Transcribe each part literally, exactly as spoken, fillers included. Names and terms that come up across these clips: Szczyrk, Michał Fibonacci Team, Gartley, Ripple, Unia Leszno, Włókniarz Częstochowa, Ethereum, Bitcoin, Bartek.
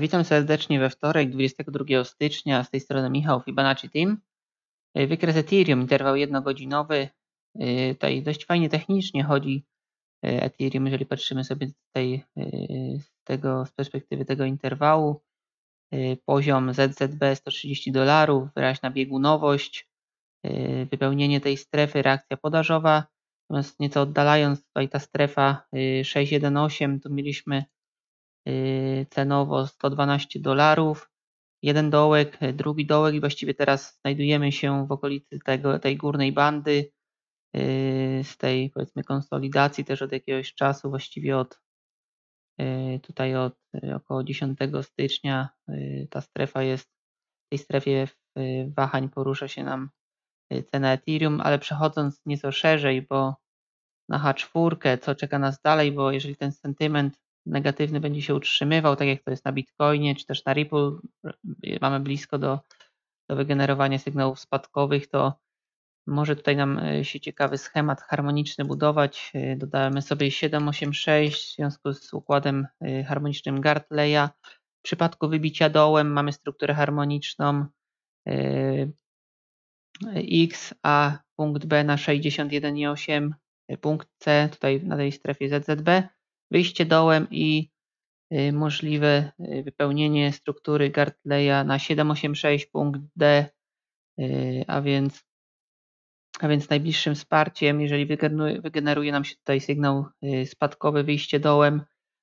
Witam serdecznie we wtorek, dwudziestego drugiego stycznia, z tej strony Michał Fibonacci Team. Wykres Ethereum, interwał jednogodzinowy. Tutaj dość fajnie technicznie chodzi Ethereum, jeżeli patrzymy sobie tutaj z, tego, z perspektywy tego interwału. Poziom Z Z B sto trzydzieści dolarów, wyraźna biegunowość, wypełnienie tej strefy, reakcja podażowa. Natomiast nieco oddalając, tutaj ta strefa sześć jeden osiem, tu mieliśmy cenowo sto dwanaście dolarów, jeden dołek, drugi dołek i właściwie teraz znajdujemy się w okolicy tego, tej górnej bandy, z tej, powiedzmy, konsolidacji też od jakiegoś czasu, właściwie od tutaj od około dziesiątego stycznia ta strefa jest, w tej strefie wahań porusza się nam cena Ethereum, ale przechodząc nieco szerzej, bo na H cztery, co czeka nas dalej, bo jeżeli ten sentyment negatywny będzie się utrzymywał, tak jak to jest na Bitcoinie, czy też na Ripple, mamy blisko do, do wygenerowania sygnałów spadkowych, to może tutaj nam się ciekawy schemat harmoniczny budować. Dodajemy sobie siedem osiem sześć w związku z układem harmonicznym Gartleya. W przypadku wybicia dołem mamy strukturę harmoniczną X, a punkt B na sześćdziesiąt jeden osiem, punkt C tutaj na tej strefie Z Z B. Wyjście dołem i możliwe wypełnienie struktury Gartleya na siedem osiem sześć punkt D, a więc, a więc najbliższym wsparciem, jeżeli wygeneruje nam się tutaj sygnał spadkowy, wyjście dołem,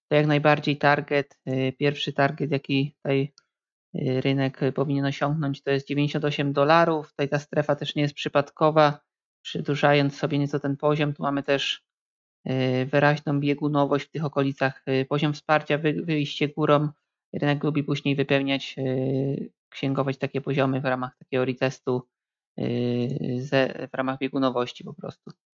to jak najbardziej target, pierwszy target, jaki tutaj rynek powinien osiągnąć, to jest dziewięćdziesiąt osiem dolarów. Tutaj ta strefa też nie jest przypadkowa, przedłużając sobie nieco ten poziom, tu mamy też wyraźną biegunowość w tych okolicach, poziom wsparcia, wyjście górą, rynek lubi później wypełniać, księgować takie poziomy w ramach takiego retestu, w ramach biegunowości po prostu.